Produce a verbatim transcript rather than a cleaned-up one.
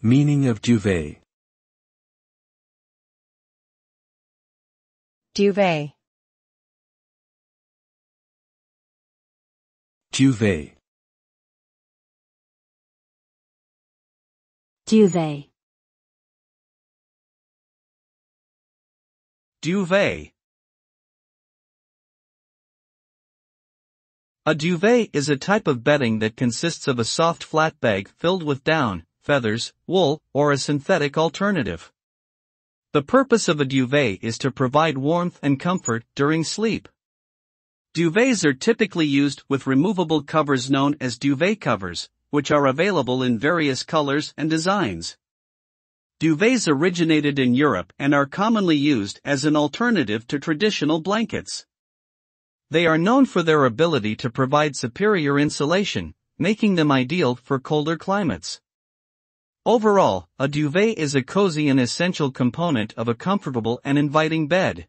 Meaning of duvet. Duvet. Duvet. Duvet. Duvet. A duvet is a type of bedding that consists of a soft flat bag filled with down, feathers, wool, or a synthetic alternative. The purpose of a duvet is to provide warmth and comfort during sleep. Duvets are typically used with removable covers known as duvet covers, which are available in various colors and designs. Duvets originated in Europe and are commonly used as an alternative to traditional blankets. They are known for their ability to provide superior insulation, making them ideal for colder climates. Overall, a duvet is a cozy and essential component of a comfortable and inviting bed.